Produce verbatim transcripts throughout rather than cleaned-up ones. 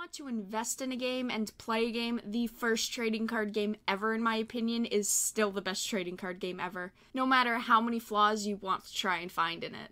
want to invest in a game and play a game, the first trading card game ever, in my opinion, is still the best trading card game ever, no matter how many flaws you want to try and find in it.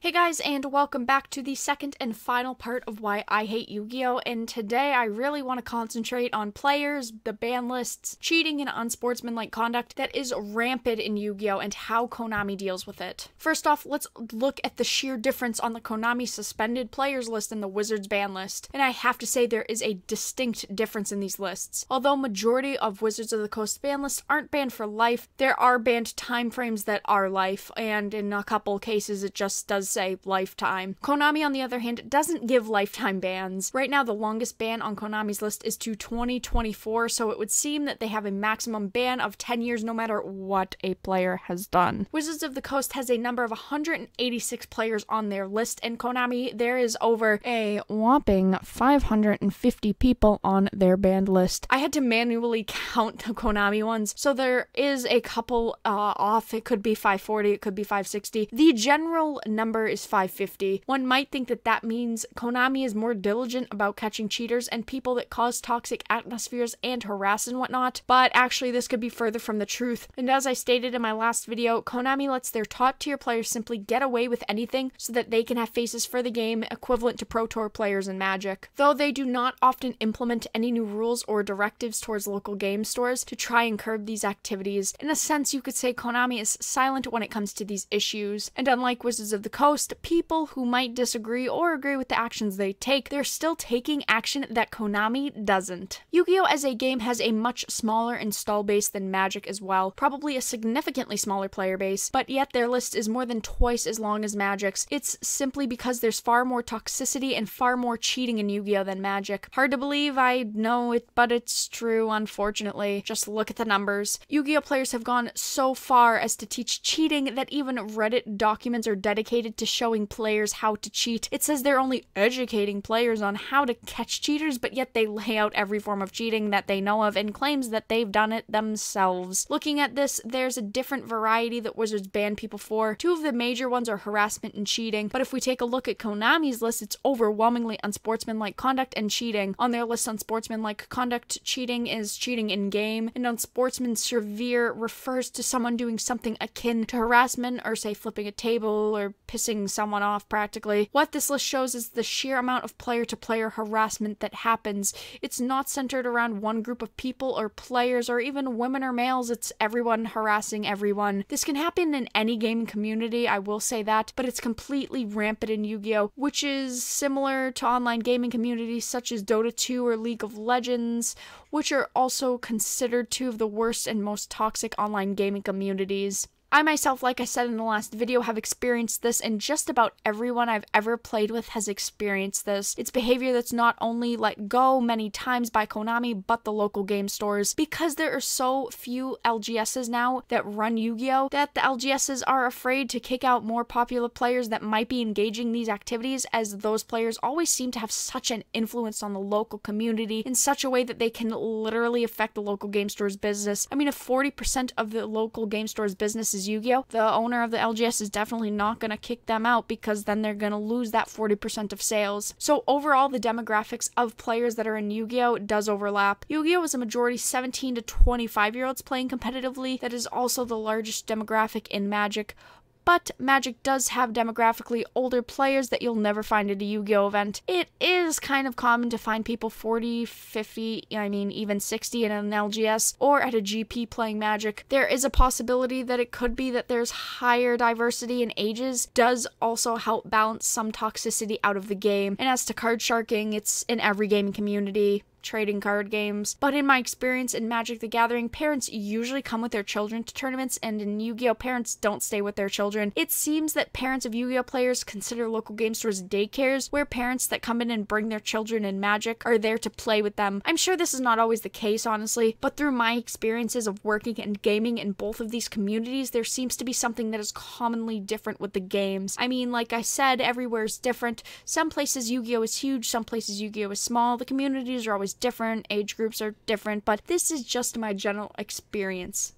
Hey guys, and welcome back to the second and final part of why I hate Yu-Gi-Oh! And today I really want to concentrate on players, the ban lists, cheating, and unsportsmanlike conduct that is rampant in Yu-Gi-Oh! And how Konami deals with it. First off, let's look at the sheer difference on the Konami suspended players list and the Wizards ban list, and I have to say there is a distinct difference in these lists. Although majority of Wizards of the Coast ban lists aren't banned for life, there are banned timeframes that are life, and in a couple cases it just does say lifetime. Konami, on the other hand, doesn't give lifetime bans. Right now, the longest ban on Konami's list is to twenty twenty-four, so it would seem that they have a maximum ban of ten years no matter what a player has done. Wizards of the Coast has a number of one hundred eighty-six players on their list, and Konami, there is over a whopping five hundred fifty people on their banned list. I had to manually count the Konami ones, so there is a couple uh, off. It could be five forty, it could be five sixty. The general number is five fifty. One might think that that means Konami is more diligent about catching cheaters and people that cause toxic atmospheres and harass and whatnot, but actually this could be further from the truth. And as I stated in my last video, Konami lets their top tier players simply get away with anything so that they can have faces for the game equivalent to Pro Tour players in Magic. Though they do not often implement any new rules or directives towards local game stores to try and curb these activities, in a sense you could say Konami is silent when it comes to these issues, and unlike Wizards of the Coast, people who might disagree or agree with the actions they take, they're still taking action that Konami doesn't. Yu-Gi-Oh! As a game has a much smaller install base than Magic as well, probably a significantly smaller player base, but yet their list is more than twice as long as Magic's. It's simply because there's far more toxicity and far more cheating in Yu-Gi-Oh! Than Magic. Hard to believe, I know it, but it's true, unfortunately. Just look at the numbers. Yu-Gi-Oh! Players have gone so far as to teach cheating that even Reddit documents are dedicated to showing players how to cheat. It says they're only educating players on how to catch cheaters, but yet they lay out every form of cheating that they know of and claims that they've done it themselves. Looking at this, there's a different variety that Wizards ban people for. Two of the major ones are harassment and cheating, but if we take a look at Konami's list, it's overwhelmingly unsportsmanlike conduct and cheating. On their list, unsportsmanlike conduct cheating is cheating in game, and unsportsman severe refers to someone doing something akin to harassment, or say flipping a table or pissing someone off practically. What this list shows is the sheer amount of player-to-player harassment that happens. It's not centered around one group of people or players or even women or males, it's everyone harassing everyone. This can happen in any gaming community, I will say that, but it's completely rampant in Yu-Gi-Oh!, which is similar to online gaming communities such as Dota two or League of Legends, which are also considered two of the worst and most toxic online gaming communities. I myself, like I said in the last video, have experienced this, and just about everyone I've ever played with has experienced this. It's behavior that's not only let go many times by Konami, but the local game stores. Because there are so few L G Ss now that run Yu-Gi-Oh! That the L G Ss are afraid to kick out more popular players that might be engaging these activities, as those players always seem to have such an influence on the local community in such a way that they can literally affect the local game store's business. I mean, if forty percent of the local game store's business is Yu-Gi-Oh!, the owner of the L G S is definitely not going to kick them out, because then they're going to lose that forty percent of sales. So overall, the demographics of players that are in Yu-Gi-Oh! Does overlap. Yu-Gi-Oh! Is a majority seventeen to twenty-five year olds playing competitively. That is also the largest demographic in Magic. But Magic does have demographically older players that you'll never find at a Yu-Gi-Oh! Event. It is kind of common to find people forty, fifty, I mean even sixty in an L G S or at a G P playing Magic. There is a possibility that it could be that there's higher diversity in ages, does also help balance some toxicity out of the game. And as to card sharking, it's in every gaming community. trading card games. But in my experience in Magic the Gathering, parents usually come with their children to tournaments, and in Yu-Gi-Oh, parents don't stay with their children. It seems that parents of Yu-Gi-Oh players consider local game stores daycares, where parents that come in and bring their children in Magic are there to play with them. I'm sure this is not always the case, honestly, but through my experiences of working and gaming in both of these communities, there seems to be something that is commonly different with the games. I mean, like I said, everywhere is different. Some places Yu-Gi-Oh is huge, some places Yu-Gi-Oh is small. The communities are always different, age groups are different, but this is just my general experience.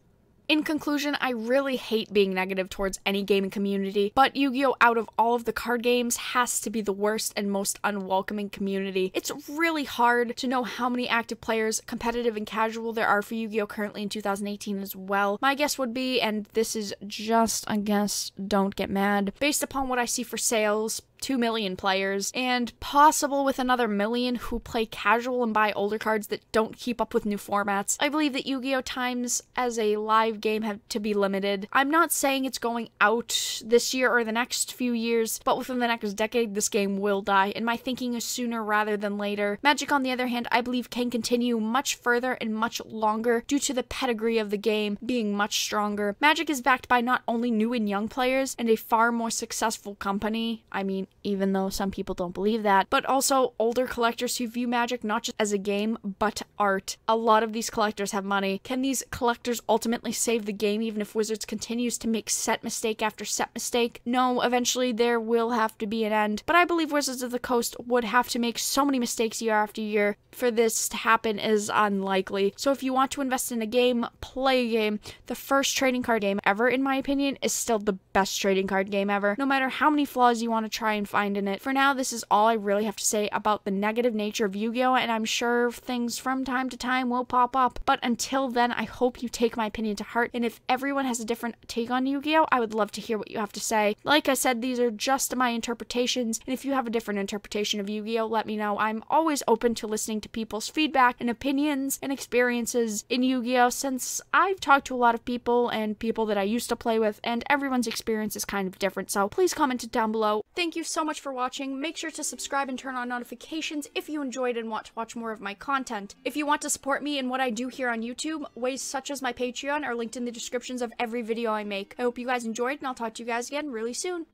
In conclusion, I really hate being negative towards any gaming community, but Yu-Gi-Oh out of all of the card games has to be the worst and most unwelcoming community. It's really hard to know how many active players, competitive and casual, there are for Yu-Gi-Oh currently in two thousand eighteen as well. My guess would be, and this is just a guess, don't get mad, based upon what I see for sales, two million players, and possible with another million who play casual and buy older cards that don't keep up with new formats. I believe that Yu-Gi-Oh! Times as a live game have to be limited. I'm not saying it's going out this year or the next few years, but within the next decade this game will die, and my thinking is sooner rather than later. Magic, on the other hand, I believe can continue much further and much longer due to the pedigree of the game being much stronger. Magic is backed by not only new and young players and a far more successful company, I mean, even though some people don't believe that, but also older collectors who view Magic not just as a game, but art. A lot of these collectors have money. Can these collectors ultimately save the game even if Wizards continues to make set mistake after set mistake? No, eventually there will have to be an end, but I believe Wizards of the Coast would have to make so many mistakes year after year for this to happen is unlikely. So if you want to invest in a game, play a game. The first trading card game ever, in my opinion, is still the best trading card game ever, no matter how many flaws you want to try and find in it. For now, this is all I really have to say about the negative nature of Yu-Gi-Oh, and I'm sure things from time to time will pop up, but until then, I hope you take my opinion to heart, and if everyone has a different take on Yu-Gi-Oh, I would love to hear what you have to say. Like I said, these are just my interpretations, and if you have a different interpretation of Yu-Gi-Oh, let me know. I'm always open to listening to people's feedback and opinions and experiences in Yu-Gi-Oh, since I've talked to a lot of people and people that I used to play with, and everyone's experience is kind of different, so please comment it down below. Thank you so so much for watching. Make sure to subscribe and turn on notifications if you enjoyed and want to watch more of my content. If you want to support me and what I do here on YouTube, ways such as my Patreon are linked in the descriptions of every video I make. I hope you guys enjoyed, and I'll talk to you guys again really soon.